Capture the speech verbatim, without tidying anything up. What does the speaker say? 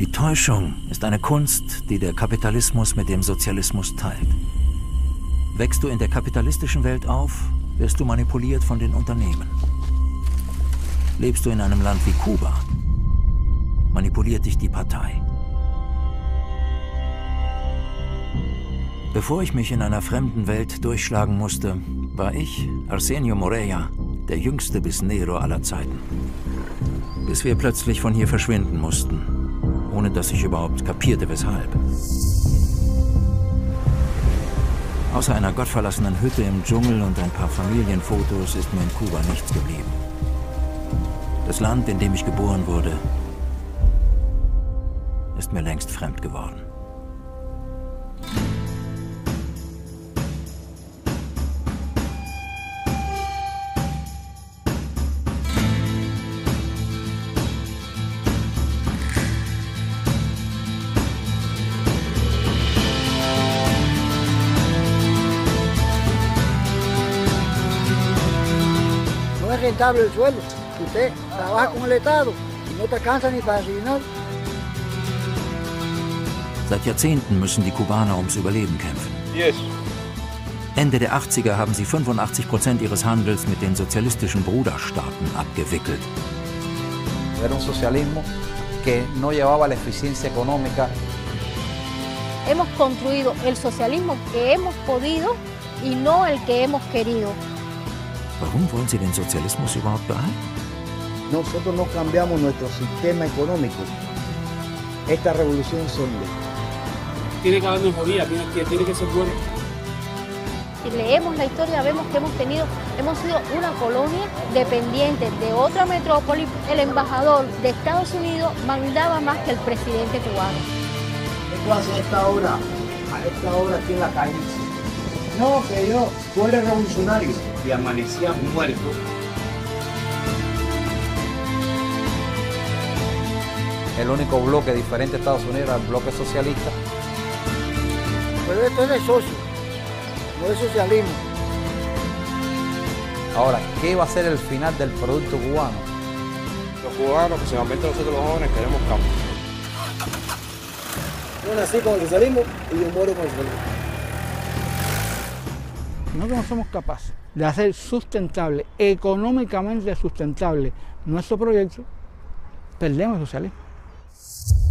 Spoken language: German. Die Täuschung ist eine Kunst, die der Kapitalismus mit dem Sozialismus teilt. Wächst du in der kapitalistischen Welt auf, wirst du manipuliert von den Unternehmen. Lebst du in einem Land wie Kuba, manipuliert dich die Partei. Bevor ich mich in einer fremden Welt durchschlagen musste, war ich, Arsenio Morella, der jüngste bis Nero aller Zeiten. Bis wir plötzlich von hier verschwinden mussten, ohne dass ich überhaupt kapierte, weshalb. Außer einer gottverlassenen Hütte im Dschungel und ein paar Familienfotos ist mir in Kuba nichts geblieben. Das Land, in dem ich geboren wurde, ist mir längst fremd geworden. No es rentable el suelo. Usted trabaja con el Estado y no te alcanza ni para asignar. Seit Jahrzehnten müssen die Kubaner ums Überleben kämpfen. Yes. Ende der achtziger haben sie fünfundachtzig Prozent ihres Handels mit den sozialistischen Bruderstaaten abgewickelt. Era un socialismo que no llevaba la eficiencia económica. Hemos construido el socialismo que hemos podido y no el que hemos querido. Warum wollen Sie den Sozialismus überhaupt behalten? Nosotros no cambiamos nuestro sistema económico. Esta revolución sólida. Tiene que haber mejoría, tiene que ser bueno. Si leemos la historia vemos que hemos tenido, hemos sido una colonia dependiente de otra metrópoli. El embajador de Estados Unidos mandaba más que el presidente cubano. ¿Qué haces a esta hora? A esta hora aquí en la calle. No, que yo, tú eres revolucionario. Y amanecía muerto. El único bloque diferente de Estados Unidos era el bloque socialista. Pero esto es de socio, no es socialismo. Ahora, ¿qué va a ser el final del producto cubano? Los cubanos, principalmente nosotros los jóvenes, queremos campo. Yo nací con el socialismo y yo muero con el socialismo. Nosotros no somos capaces de hacer sustentable, económicamente sustentable, nuestro proyecto, perdemos el socialismo.